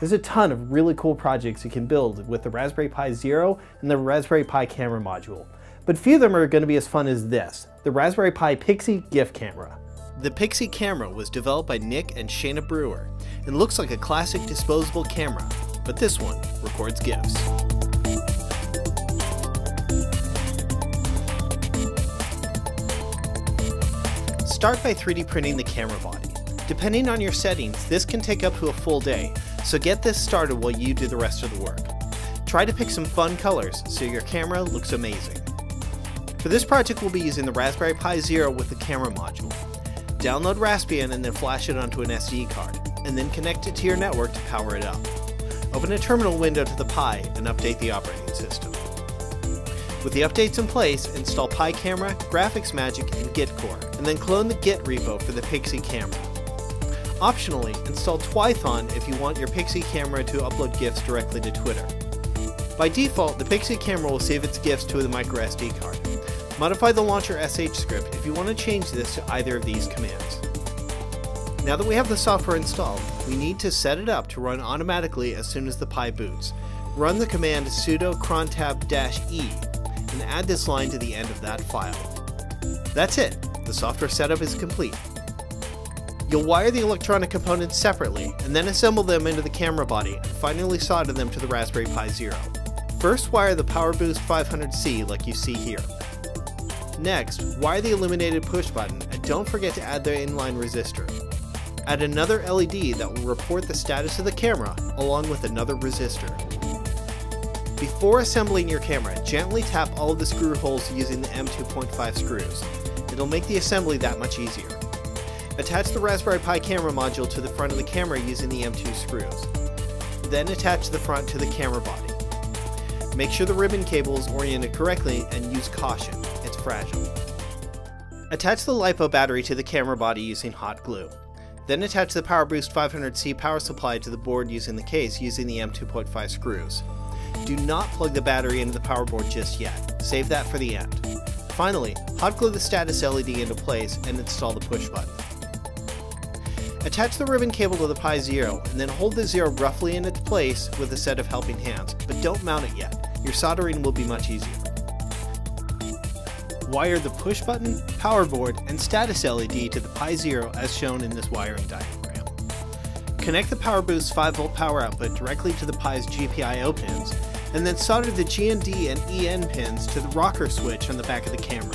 There's a ton of really cool projects you can build with the Raspberry Pi Zero and the Raspberry Pi Camera module. But few of them are going to be as fun as this, the Raspberry Pi Pix-E GIF camera. The Pix-E camera was developed by Nick and Shana Brewer and looks like a classic disposable camera, but this one records GIFs. Start by 3D printing the camera body. Depending on your settings, this can take up to a full day, so get this started while you do the rest of the work. Try to pick some fun colors so your camera looks amazing. For this project, we'll be using the Raspberry Pi Zero with the camera module. Download Raspbian and then flash it onto an SD card, and then connect it to your network to power it up. Open a terminal window to the Pi and update the operating system. With the updates in place, install Pi Camera, Graphics Magic, and Git Core, and then clone the Git repo for the Pix-E camera. Optionally, install Twython if you want your Pix-E camera to upload GIFs directly to Twitter. By default, the Pix-E camera will save its GIFs to the microSD card. Modify the launcher sh script if you want to change this to either of these commands. Now that we have the software installed, we need to set it up to run automatically as soon as the Pi boots. Run the command sudo crontab-e and add this line to the end of that file. That's it, the software setup is complete. You'll wire the electronic components separately and then assemble them into the camera body and finally solder them to the Raspberry Pi Zero. First, wire the PowerBoost 500C like you see here. Next, wire the illuminated push button, and don't forget to add the inline resistor. Add another LED that will report the status of the camera, along with another resistor. Before assembling your camera, gently tap all of the screw holes using the M2.5 screws. It'll make the assembly that much easier. Attach the Raspberry Pi camera module to the front of the camera using the M2 screws. Then attach the front to the camera body. Make sure the ribbon cable is oriented correctly and use caution. Fragile. Attach the LiPo battery to the camera body using hot glue. Then attach the PowerBoost 500C power supply to the board using the case using the M2.5 screws. Do not plug the battery into the power board just yet. Save that for the end. Finally, hot glue the status LED into place and install the push button. Attach the ribbon cable to the Pi Zero and then hold the Zero roughly in its place with a set of helping hands, but don't mount it yet. Your soldering will be much easier. Wire the push button, power board, and status LED to the Pi Zero as shown in this wiring diagram. Connect the PowerBoost 5V power output directly to the Pi's GPIO pins, and then solder the GND and EN pins to the rocker switch on the back of the camera.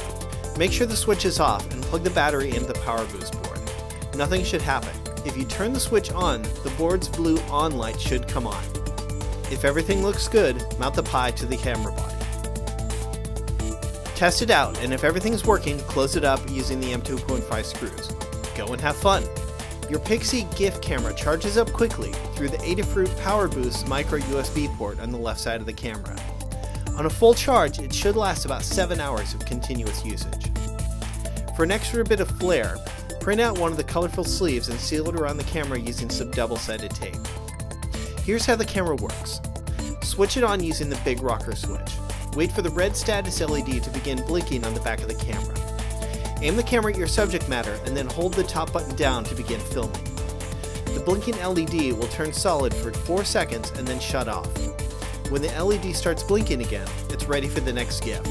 Make sure the switch is off and plug the battery into the PowerBoost board. Nothing should happen. If you turn the switch on, the board's blue on light should come on. If everything looks good, mount the Pi to the camera body. Test it out, and if everything's working, close it up using the M2.5 screws. Go and have fun! Your Pix-E GIF camera charges up quickly through the Adafruit Power Boost micro USB port on the left side of the camera. On a full charge, it should last about 7 hours of continuous usage. For an extra bit of flair, print out one of the colorful sleeves and seal it around the camera using some double-sided tape. Here's how the camera works. Switch it on using the big rocker switch. Wait for the red status LED to begin blinking on the back of the camera. Aim the camera at your subject matter and then hold the top button down to begin filming. The blinking LED will turn solid for 4 seconds and then shut off. When the LED starts blinking again, it's ready for the next GIF.